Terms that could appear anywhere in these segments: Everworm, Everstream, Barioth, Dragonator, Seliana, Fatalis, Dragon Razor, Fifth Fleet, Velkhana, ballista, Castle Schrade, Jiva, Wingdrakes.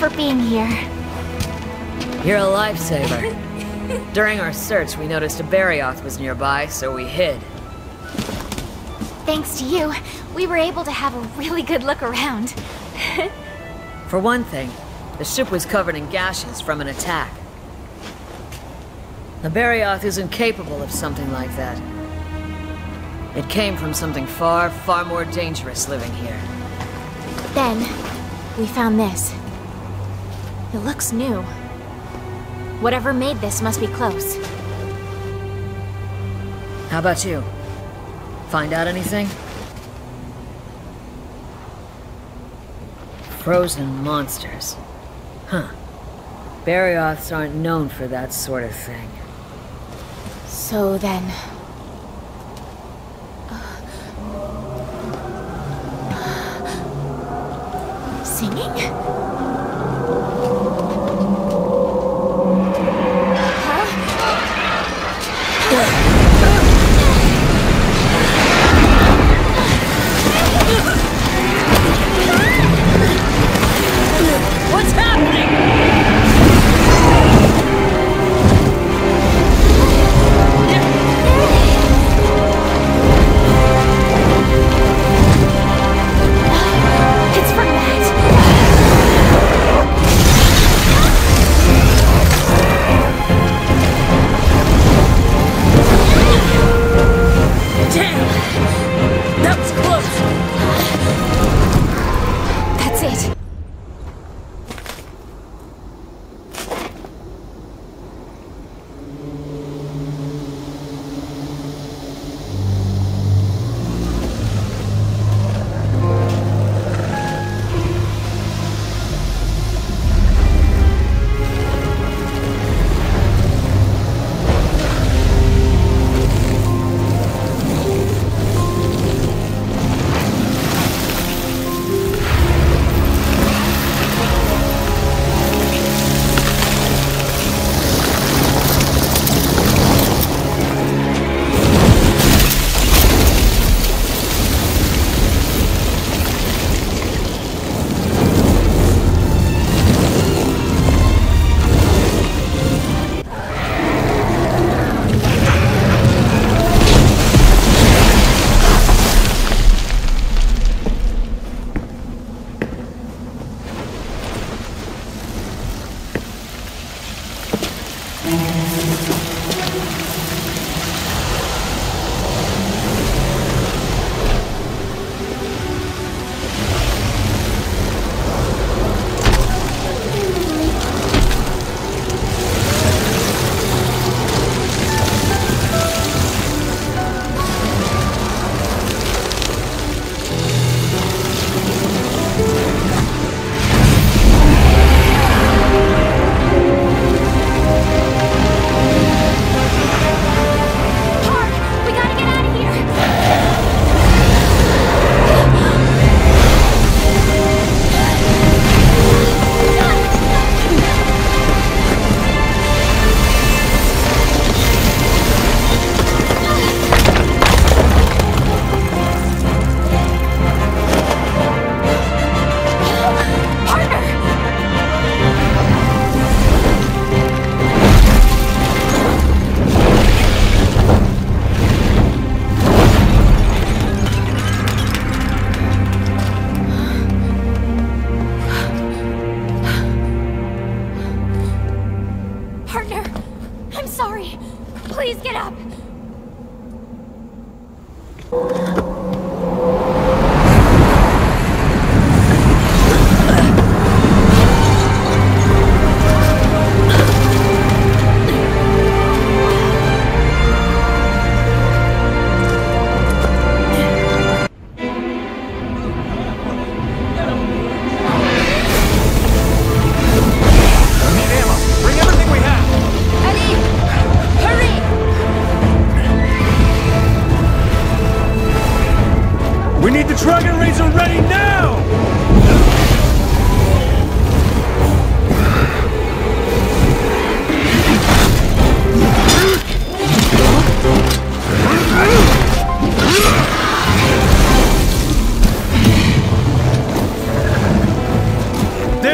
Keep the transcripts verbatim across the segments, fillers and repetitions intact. for being here. You're a lifesaver. During our search, we noticed a Barioth was nearby, so we hid. Thanks to you, we were able to have a really good look around. For one thing, the ship was covered in gashes from an attack. The Barioth isn't capable of something like that. It came from something far, far more dangerous living here. Then, we found this. It looks new. Whatever made this must be close. How about you? Find out anything? Frozen monsters. Huh. Barioths aren't known for that sort of thing. So then... Uh... Singing?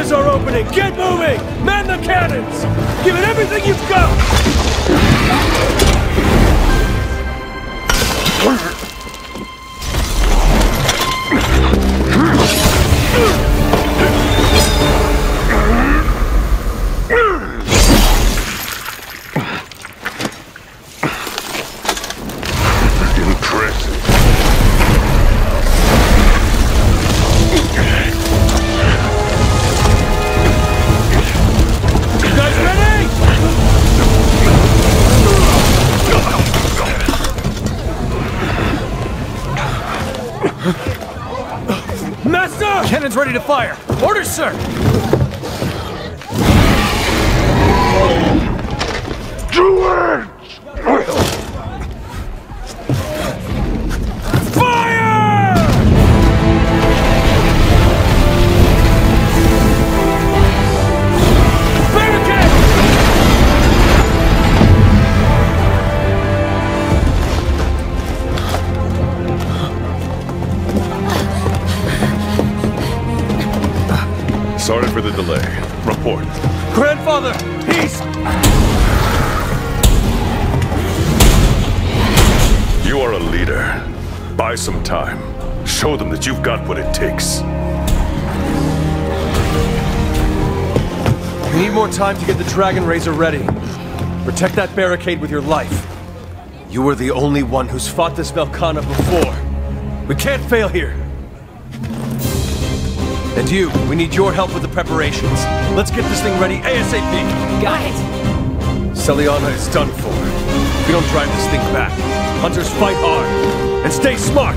doors are opening! Get moving! Man the cannons! Give it everything you've got! Ready to fire. Orders, sir. Do it! Sorry for the delay. Report. Grandfather, peace! You are a leader. Buy some time. Show them that you've got what it takes. We need more time to get the Dragon Razor ready. Protect that barricade with your life. You were the only one who's fought this Velkhana before. We can't fail here. And you, we need your help with the preparations. Let's get this thing ready ASAP! Got it! Seliana is done for. If we don't drive this thing back, hunters fight hard. And stay smart!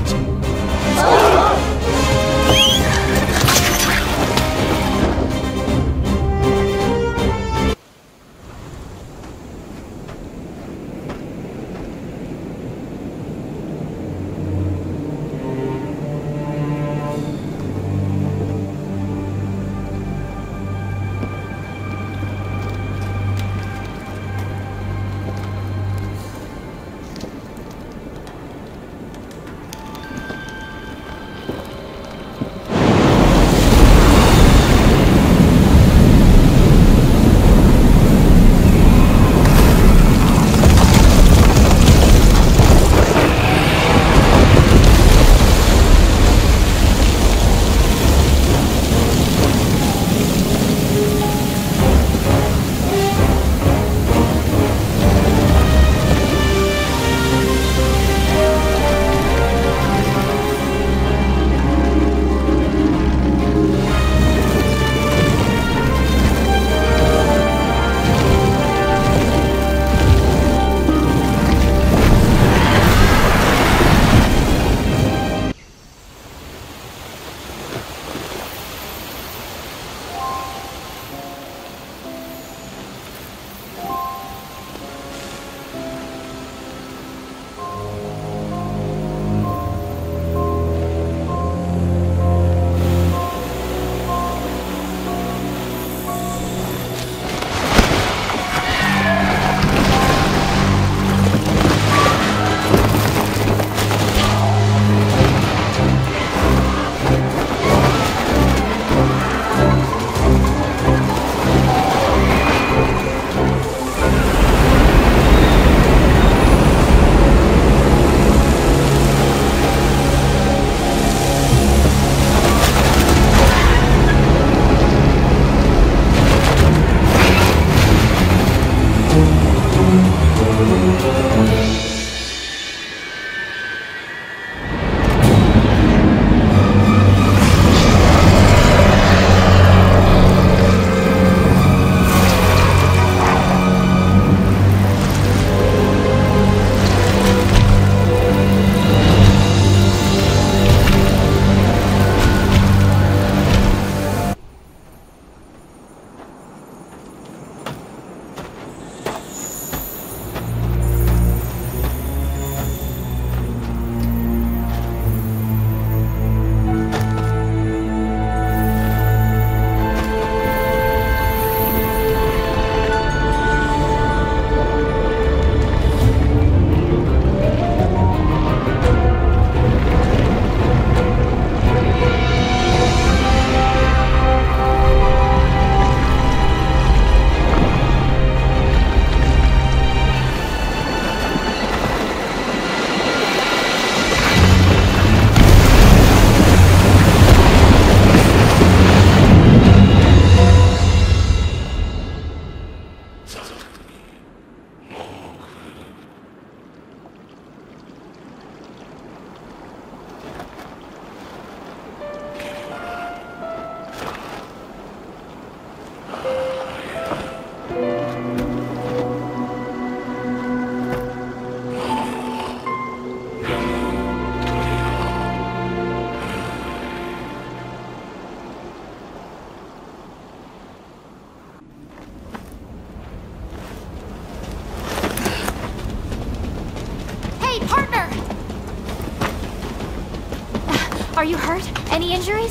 Are you hurt? Any injuries?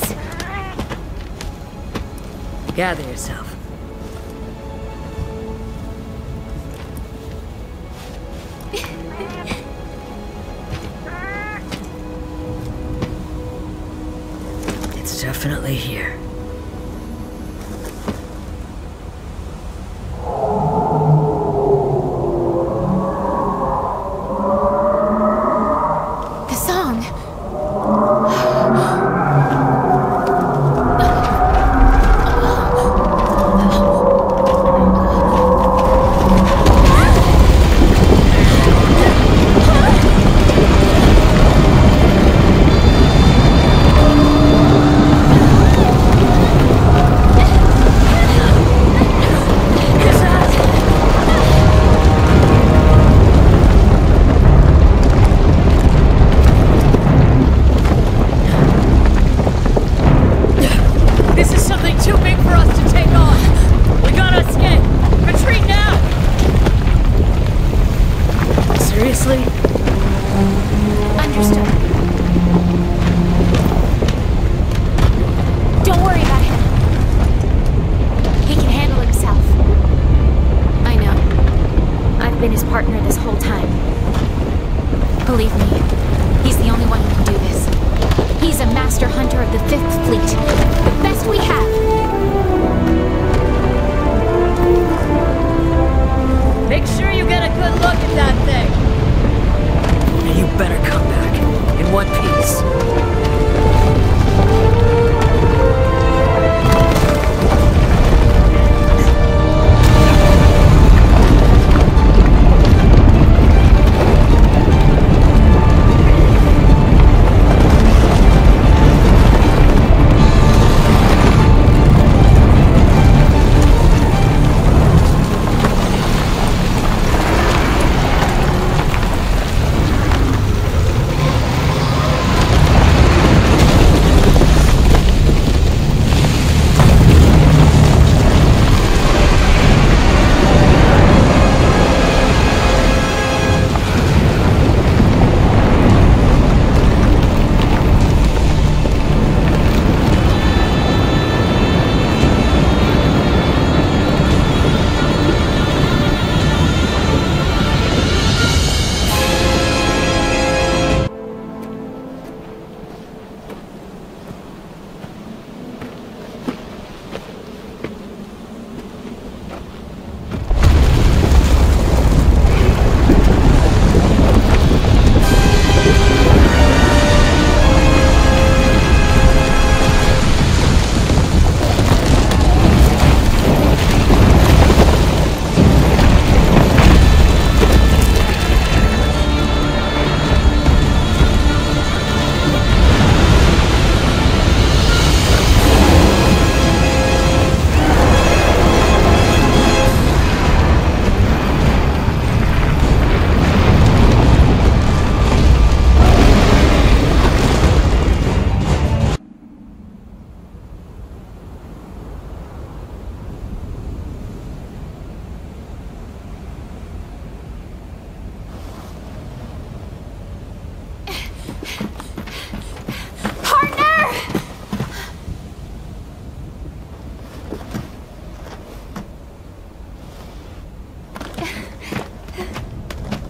Gather yourself. It's definitely here.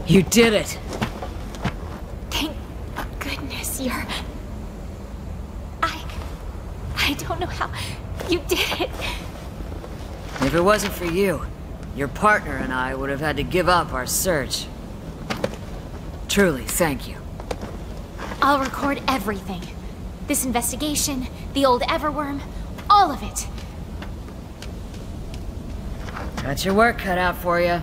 You did it! Thank goodness you're... I... I don't know how... You did it! If it wasn't for you, your partner and I would have had to give up our search. Truly, thank you. I'll record everything. This investigation, the old Everworm, all of it. Got your work cut out for you.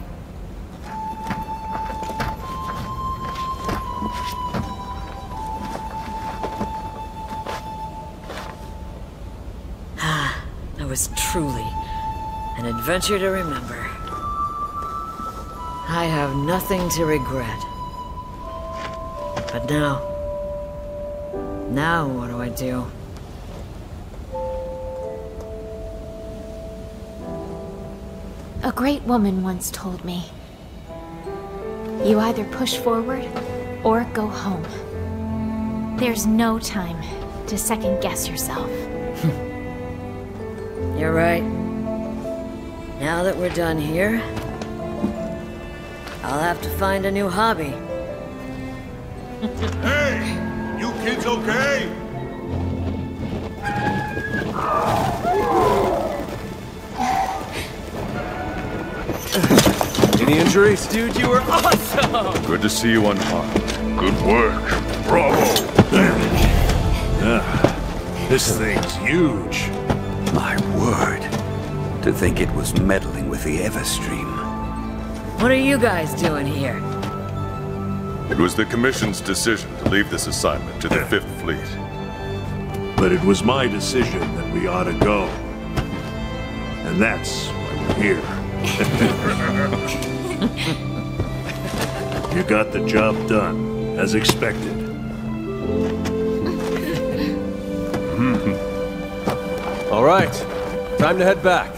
Truly, an adventure to remember. I have nothing to regret. But now... Now what do I do? A great woman once told me, you either push forward or go home. There's no time. to second-guess yourself. You're right. Now that we're done here, I'll have to find a new hobby. Hey! You kids okay? Any injuries? Dude, you were awesome! Good to see you unharmed. Good work. Bravo! Uh, this thing's huge. My word. To think it was meddling with the Everstream. What are you guys doing here? It was the Commission's decision to leave this assignment to the Fifth Fleet. But it was my decision that we ought to go. And that's why we're here. You got the job done, as expected. All right, time to head back.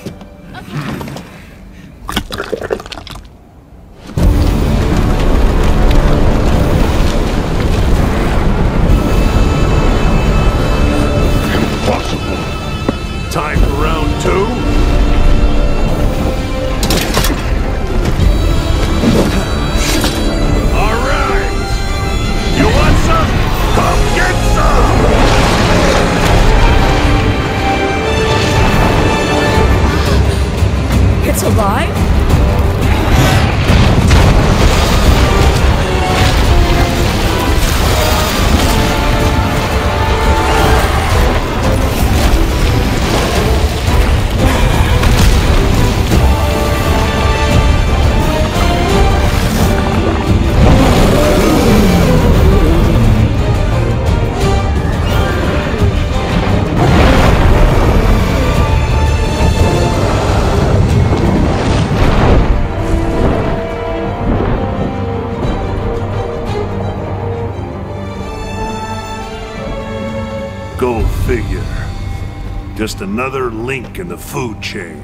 Just another link in the food chain.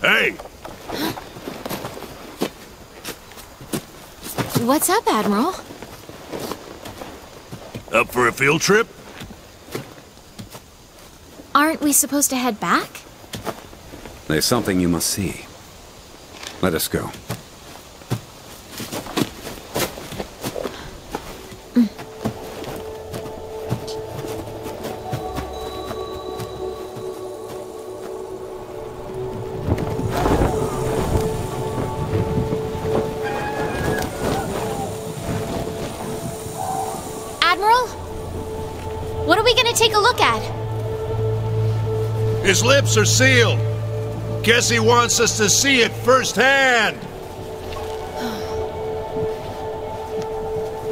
Hey! What's up, Admiral? Up for a field trip? Aren't we supposed to head back? There's something you must see. Let us go. Admiral? What are we going to take a look at? His lips are sealed. Guess he wants us to see it firsthand!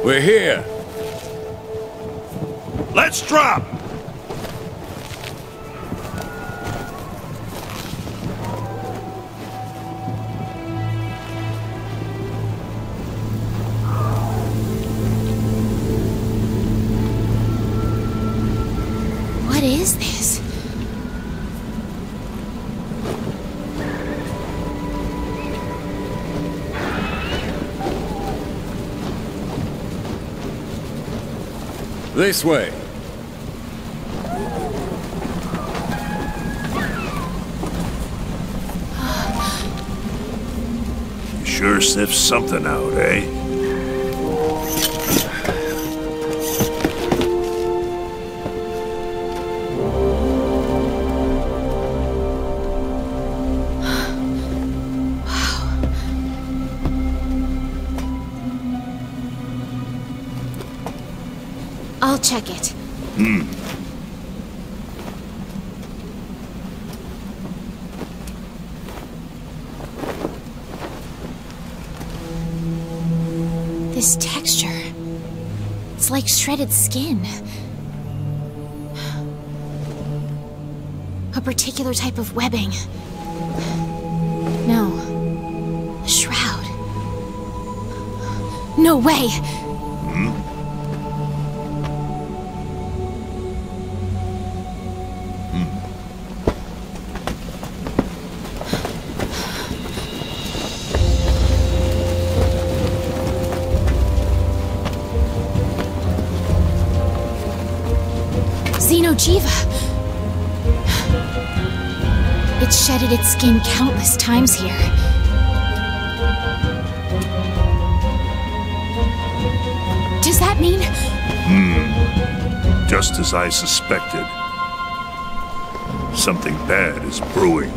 We're here! Let's drop! What is this? This way. You sure sniffed something out, eh? Check it. Hmm. This texture. It's like shredded skin. A particular type of webbing. No. A shroud. No way! Hmm. Jiva. It shedded its skin countless times here. Does that mean? Hmm. Just as I suspected. Something bad is brewing.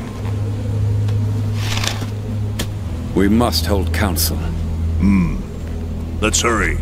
We must hold council. Hmm. Let's hurry.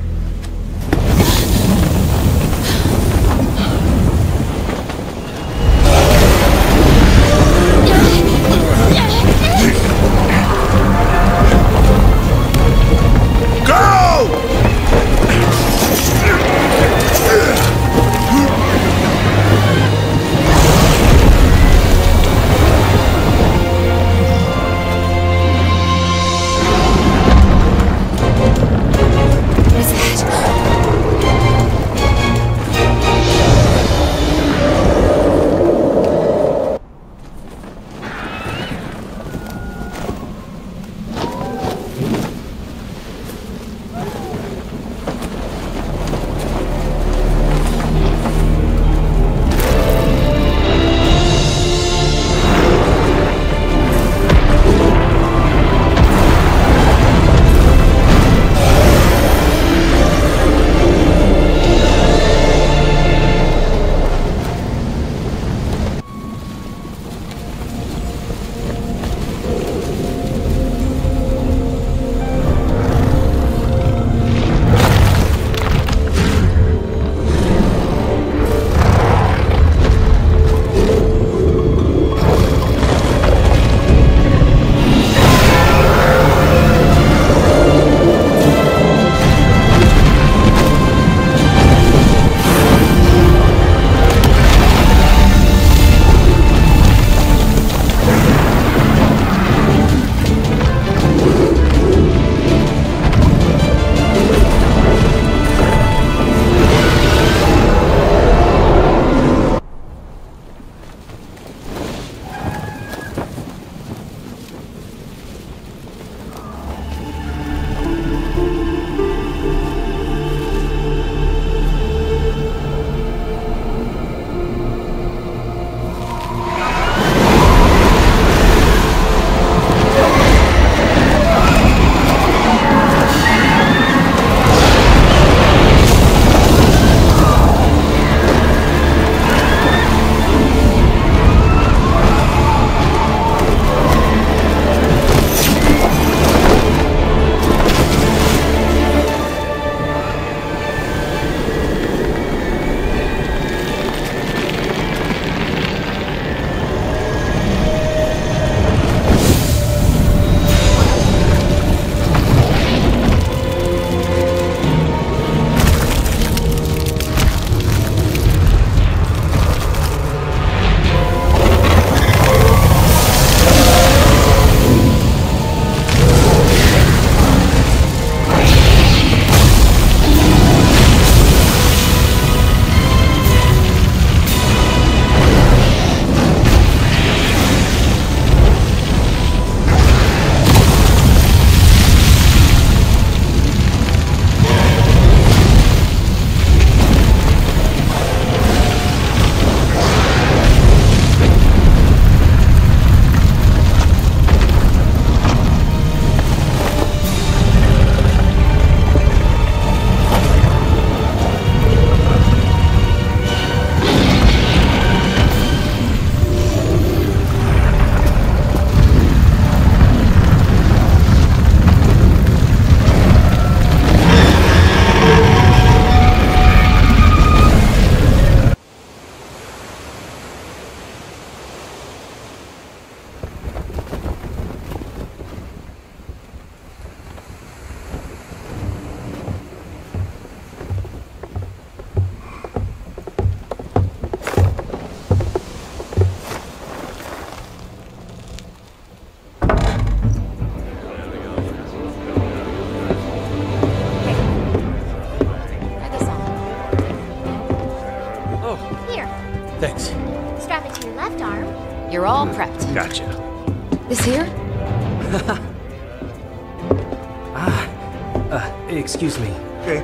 Excuse me. Okay.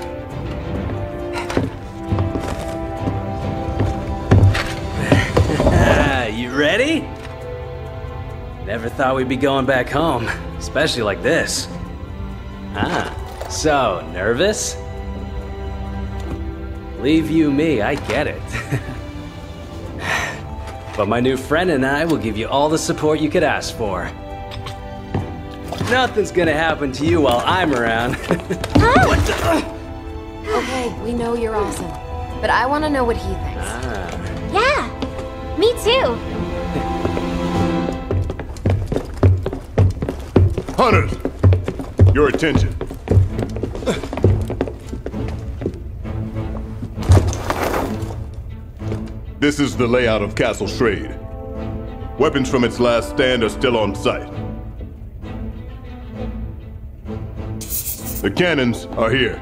Ready? Never thought we'd be going back home, especially like this. Ah, so nervous? Leave you me, I get it. But my new friend and I will give you all the support you could ask for. Nothing's gonna happen to you while I'm around. Huh? What the, uh... Okay, we know you're awesome, but I want to know what he thinks. Ah. Yeah, me too. Hunters, your attention. This is the layout of Castle Schrade. Weapons from its last stand are still on site. The cannons are here.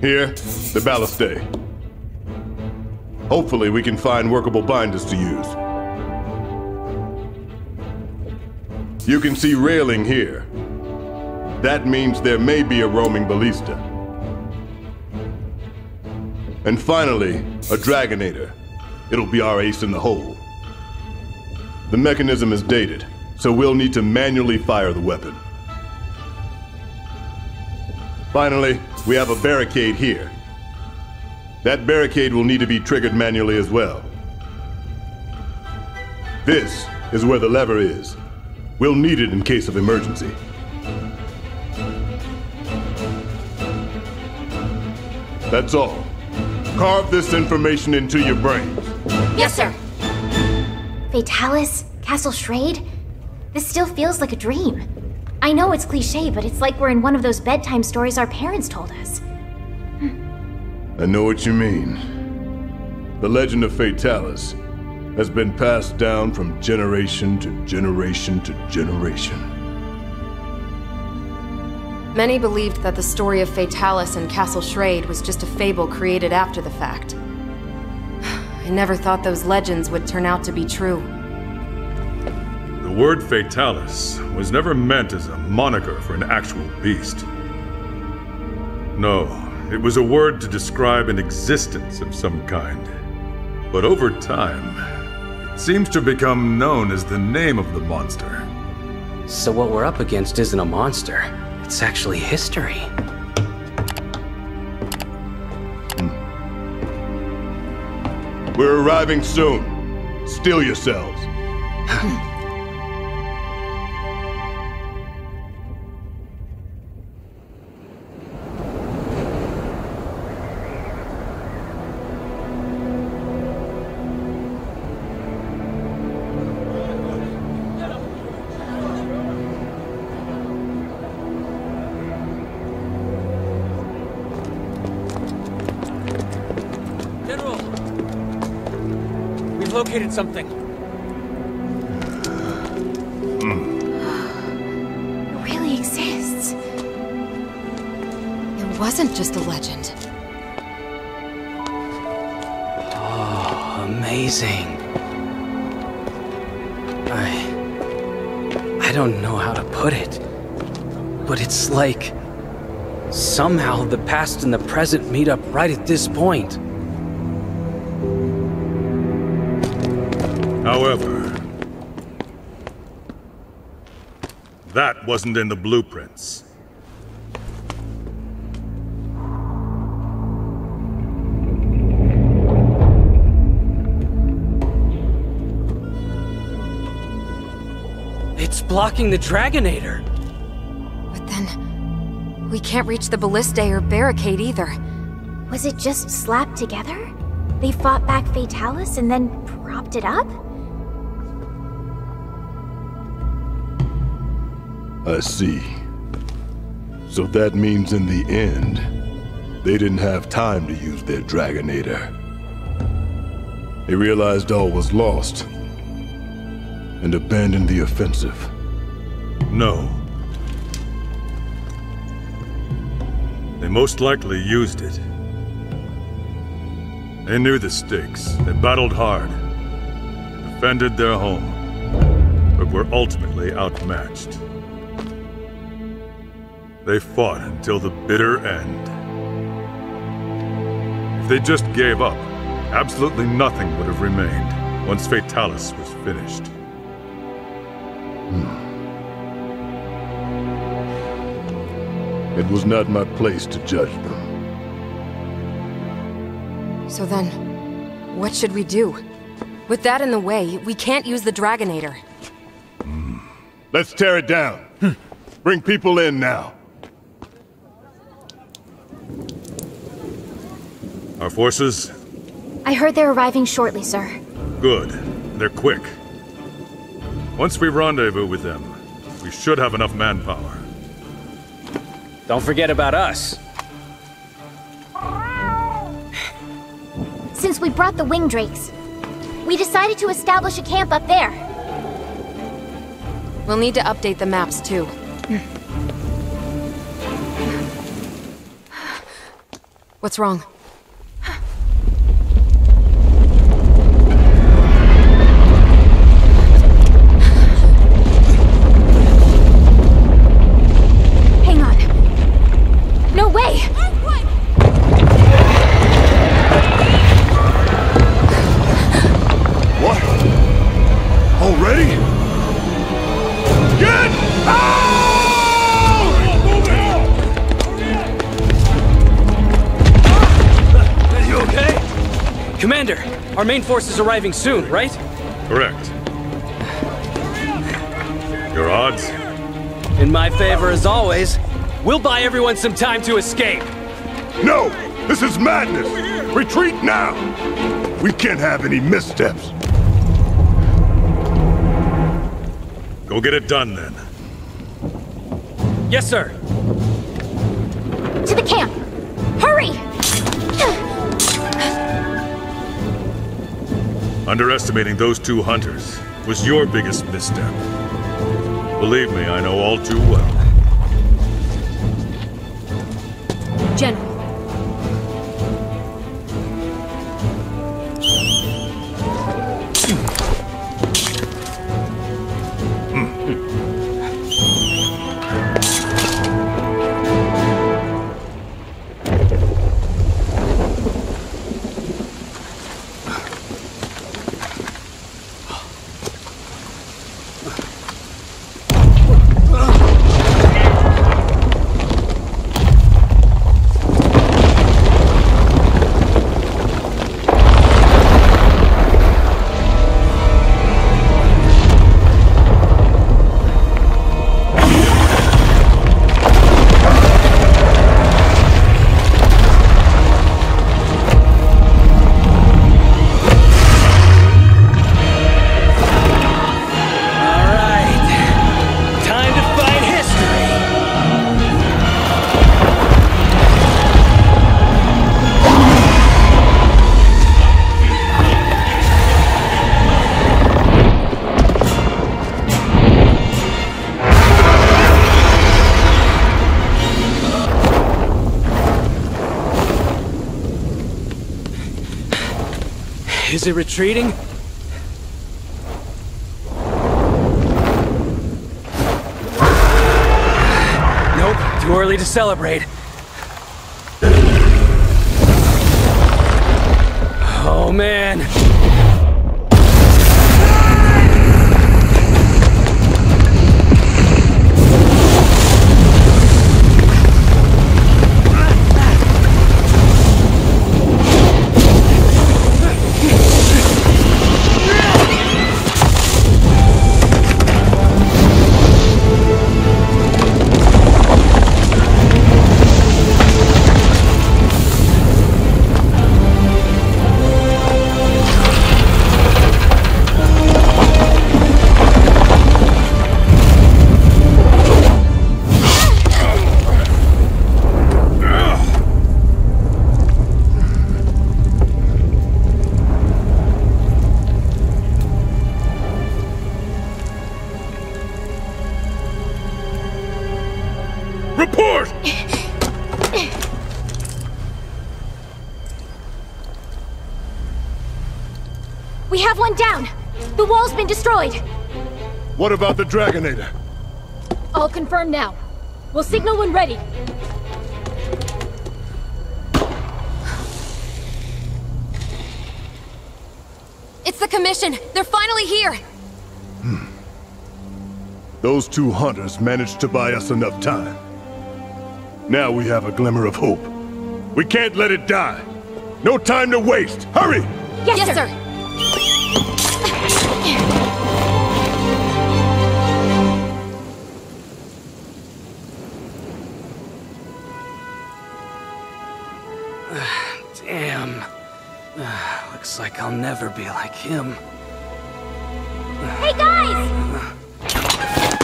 Here, the ballistae. Hopefully we can find workable binders to use. You can see railing here. That means there may be a roaming ballista. And finally, a Dragonator. It'll be our ace in the hole. The mechanism is dated, so we'll need to manually fire the weapon. Finally, we have a barricade here. That barricade will need to be triggered manually as well. This is where the lever is. We'll need it in case of emergency. That's all. Carve this information into your brains. Yes, sir. Fatalis, Castle Schrade, this still feels like a dream. I know it's cliche, but it's like we're in one of those bedtime stories our parents told us. I know what you mean. The legend of Fatalis has been passed down from generation to generation to generation. Many believed that the story of Fatalis and Castle Schrade was just a fable created after the fact. I never thought those legends would turn out to be true. The word Fatalis was never meant as a moniker for an actual beast. No, it was a word to describe an existence of some kind. But over time, it seems to become known as the name of the monster. So what we're up against isn't a monster. It's actually history. Hmm. We're arriving soon. Still yourselves. Something. It really exists. It wasn't just a legend. Oh, amazing. I... I don't know how to put it, but it's like... somehow the past and the present meet up right at this point. However, that wasn't in the blueprints. It's blocking the Dragonator. But then, we can't reach the ballistae or barricade either. Was it just slapped together? They fought back Fatalis and then propped it up? I see. So that means in the end, they didn't have time to use their Dragonator. They realized all was lost and abandoned the offensive. No. They most likely used it. They knew the stakes. They battled hard, defended their home, but were ultimately outmatched. They fought until the bitter end. If they just gave up, Absolutely nothing would have remained once Fatalis was finished. Hmm. It was not my place to judge them. So then, what should we do? With that in the way, we can't use the Dragonator. Hmm. Let's tear it down. Hm. Bring people in now. Our forces? I heard they're arriving shortly, sir. Good. They're quick. Once we rendezvous with them, we should have enough manpower. Don't forget about us. Since we brought the Wingdrakes, we decided to establish a camp up there. We'll need to update the maps, too. What's wrong? Our main force is arriving soon, right? Correct. Your odds? In my favor, as always. We'll buy everyone some time to escape. No! This is madness! Retreat now! We can't have any missteps. Go get it done, then. Yes, sir. To the camp! Hurry! Underestimating those two hunters was your biggest misstep. Believe me, I know all too well. General. Is it retreating? Nope, too early to celebrate. Oh man. Destroyed. What about the Dragonator? I'll confirm now. We'll signal when ready. It's the Commission! They're finally here! Hmm. Those two hunters managed to buy us enough time. Now we have a glimmer of hope. We can't let it die! No time to waste! Hurry! Yes, yes sir! sir. Damn. Uh, looks like I'll never be like him. Hey, guys! Uh,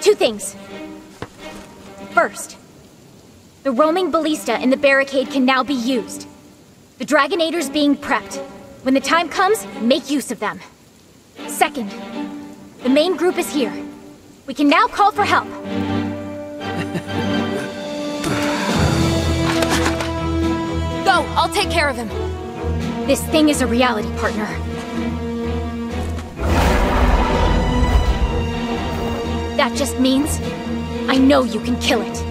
Two things. First, the roaming ballista in the barricade can now be used. The Dragonator's being prepped. When the time comes, make use of them. Second, the main group is here. We can now call for help. Go, I'll take care of him. This thing is a reality, partner. That just means I know you can kill it.